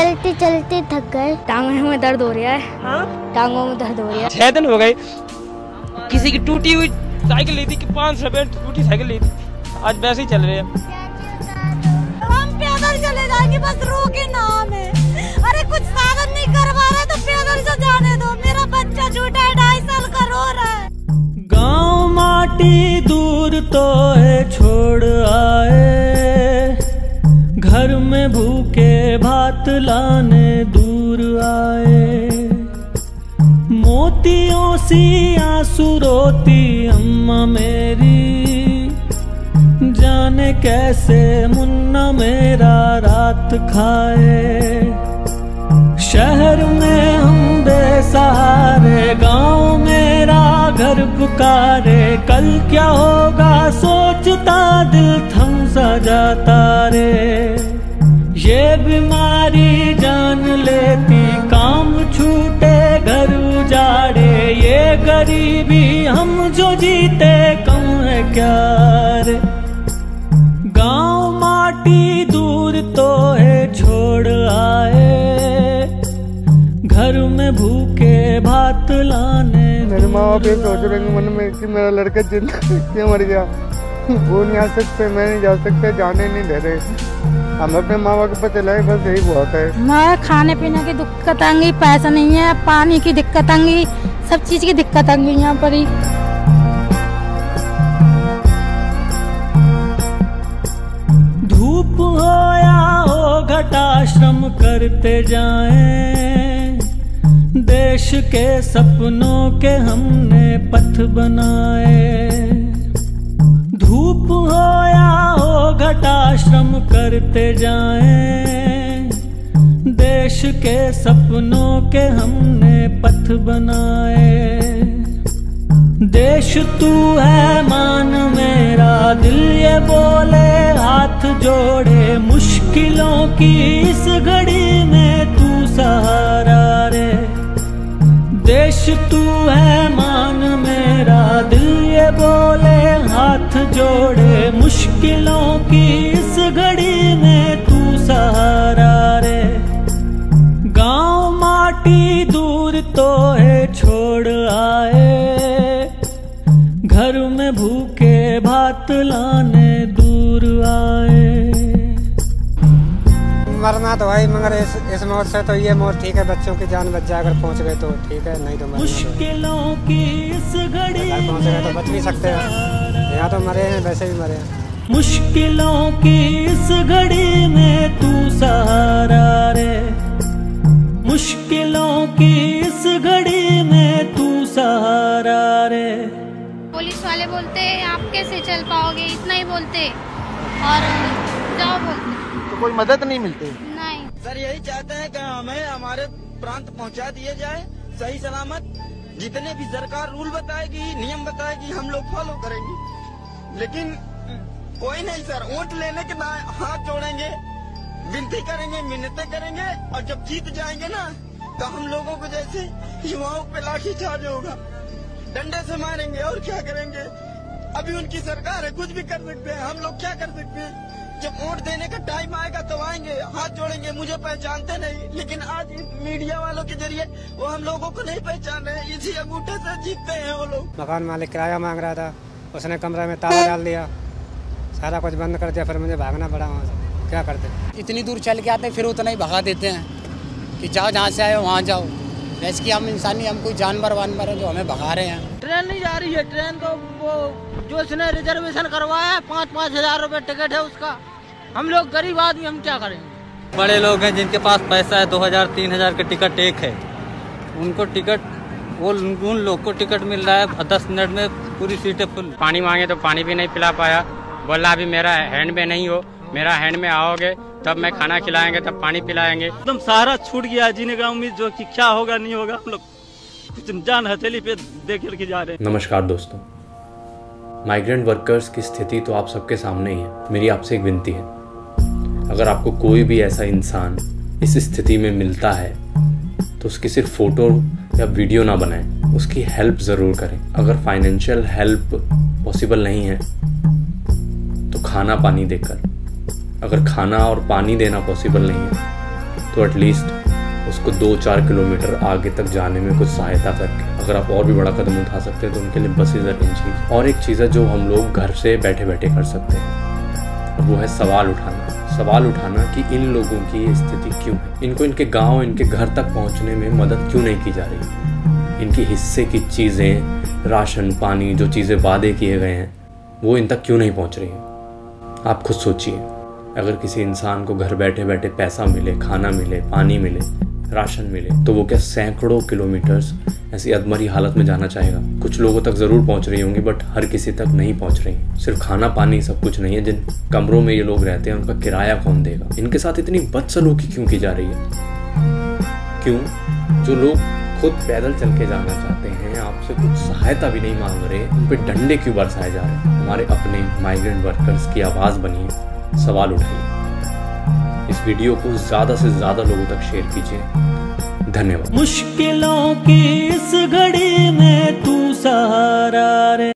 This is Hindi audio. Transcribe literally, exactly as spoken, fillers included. चलते चलते थक गए। टांगों में दर्द हो रहा है। हाँ? टांगों में दर्द हो रहा है। छह दिन हो गए। किसी की टूटी हुई साइकिल ली थी कि पाँच सौ रुपये टूटी साइकिल ली थी, आज वैसे ही चल रहे हैं। हम पैदल चले जाएंगे, बस रोके ना हमें। अरे कुछ साधन नहीं करवा रहे तो पैदल से जाने दो। मेरा बच्चा झूठा है, ढाई साल का रो रहा है। गाँव माटी दूर तो है, छोड़ आए घर में भूखे भात लाने दूर आए। मोतियों सी आंसू रोती अम्मा मेरी, जाने कैसे मुन्ना मेरा रात खाए। शहर में हम बेसहारे, गाँव मेरा घर पुकारे। कल क्या होगा सोचता दिल थम सा जाता रे। ये बीमारी जान लेती, काम छूटे घर उजाड़े। ये गरीबी हम जो जीते कम है क्या रे। गाँव माटी दूर तो है, छोड़ आए घर में भूखे भात लाने। मेरे माँ बाप ये सोच रहे मन में कि मेरा लड़का जिंदा क्यों मर गया। वो नहीं आ सकते, मैं नहीं जा सकते, जाने नहीं दे रहे। हम अपने माँ बाप पर चलाए, बस यही बहुत है। हमारा खाने पीने की दिक्कत आ गई, पैसा नहीं है, पानी की दिक्कत आ गई, सब चीज की दिक्कत आ गई यहाँ पर ही। धूप हो या हो घटा, श्रम करते जाए। देश के सपनों के हमने पथ बनाए। धूप हो या हो घटा, श्रम करते जाएं। देश के सपनों के हमने पथ बनाए। देश तू है मान मेरा, दिल ये बोले हाथ जोड़े। मुश्किलों की इस घड़ी में तू सहारा रे। देश तू है मान मेरा, दिल ये बोले हाथ जोड़े। मुश्किलों की इस घड़ी में तू सहारा रे। गाँव माटी दूर तो है, छोड़ आए घर में भूखे भात लाने दूर आए। मरना तो भाई मगर इस इस मौत से तो ये मौत ठीक है। बच्चों की जान बच जाए, अगर पहुंच गए तो ठीक है, नहीं तो मर पहुंच गए तो बच भी सकते हैं। यहाँ तो मरे हैं, वैसे भी मरे हैं। मुश्किलों की इस घड़ी में तू सहारा रे। मुश्किलों की इस घड़ी में तू सहारा रे। पुलिस वाले बोलते आप कैसे चल पाओगे, इतना ही बोलते और जाओ बोलते, कोई मदद नहीं मिलती। नहीं सर, यही चाहते हैं कि हमें हमारे प्रांत पहुंचा दिया जाए सही सलामत। जितने भी सरकार रूल बताएगी, नियम बताएगी, हम लोग फॉलो करेंगे। लेकिन कोई नहीं सर, वोट लेने के बाद हाथ जोड़ेंगे, विनती करेंगे, मिन्नतें करेंगे। और जब जीत जाएंगे ना तो हम लोगों को जैसे युवाओं पे लाठी चार्ज होगा, डंडे से मारेंगे। और क्या करेंगे, अभी उनकी सरकार है, कुछ भी कर सकते हैं। हम लोग क्या कर सकते हैं। जब वोट देने का टाइम आएगा तो आएंगे, हाथ जोड़ेंगे। मुझे पहचानते नहीं, लेकिन आज मीडिया वालों के जरिए वो हम लोगों को नहीं पहचान रहे। इसी अंगूठे से जीतते हैं वो लोग। मकान मालिक किराया मांग रहा था, उसने कमरे में ताला डाल दिया, सारा कुछ बंद कर दिया। फिर मुझे भागना पड़ा वहाँ से, क्या करते। इतनी दूर चल के आते हैं, फिर उतना ही भगा देते हैं कि जाओ जहाँ से आए वहाँ जाओ। वैसे कि हम इंसानी, हम कोई जानवर वानवर है जो हमें भगा रहे हैं। ट्रेन नहीं जा रही है। ट्रेन तो वो जो उसने रिजर्वेशन करवाया है, पाँच पाँच हजार रुपये टिकट है उसका। हम लोग गरीब आदमी हम क्या करेंगे। बड़े लोग हैं जिनके पास पैसा है, दो हजार तीन हजार का टिकट एक है, उनको टिकट वो उन लोग को टिकट मिल रहा है दस मिनट में पूरी सीटें फुल। पानी मांगे तो पानी भी नहीं पिला पाया, बोला अभी मेरा हैंड में नहीं हो, मेरा हैंड में आओगे तब मैं खाना खिलाएंगे, तब पानी पिलाएंगे। एकदम सारा छूट गया जीने का उम्मीद, जो कि क्या होगा नहीं होगा। हम लोग जान हथेली पे देख के जा रहे हैं। नमस्कार दोस्तों, माइग्रेंट वर्कर्स की स्थिति तो आप सबके सामने ही है। मेरी आपसे एक विनती है, अगर आपको कोई भी ऐसा इंसान इस स्थिति में मिलता है तो उसकी सिर्फ फोटो या वीडियो ना बनाएं, उसकी हेल्प ज़रूर करें। अगर फाइनेंशियल हेल्प पॉसिबल नहीं है तो खाना पानी देकर, अगर खाना और पानी देना पॉसिबल नहीं है तो एटलीस्ट उसको दो चार किलोमीटर आगे तक जाने में कुछ सहायता करके अगर आप और भी बड़ा कदम उठा सकते हैं तो उनके लिए बसेज अरेंज की। और एक चीज़ है जो हम लोग घर से बैठे बैठे कर सकते हैं और वो है सवाल उठाना। सवाल उठाना कि इन लोगों की स्थिति क्यों है, इनको इनके गांव इनके घर तक पहुंचने में मदद क्यों नहीं की जा रही, इनके हिस्से की चीज़ें राशन पानी जो चीज़ें वादे किए गए हैं वो इन तक क्यों नहीं पहुंच रही है। आप खुद सोचिए अगर किसी इंसान को घर बैठे बैठे पैसा मिले, खाना मिले, पानी मिले, राशन मिले तो वो क्या सैकड़ों किलोमीटर्स ऐसी अधमरी हालत में जाना चाहेगा। कुछ लोगों तक ज़रूर पहुंच रही होंगी बट हर किसी तक नहीं पहुंच रही। सिर्फ खाना पानी सब कुछ नहीं है, जिन कमरों में ये लोग रहते हैं उनका किराया कौन देगा। इनके साथ इतनी बदसलूकी क्यों की जा रही है, क्यों जो लोग खुद पैदल चल के जाना चाहते हैं आपसे कुछ सहायता भी नहीं मांग रहे, उन पर डंडे क्यों बरसाए जा रहे हैं। हमारे अपने माइग्रेंट वर्कर्स की आवाज़ बनिए, सवाल उठाइए। इस वीडियो को ज्यादा से ज्यादा लोगों तक शेयर कीजिए। धन्यवाद। मुश्किलों की इस घड़ी में तू सहारा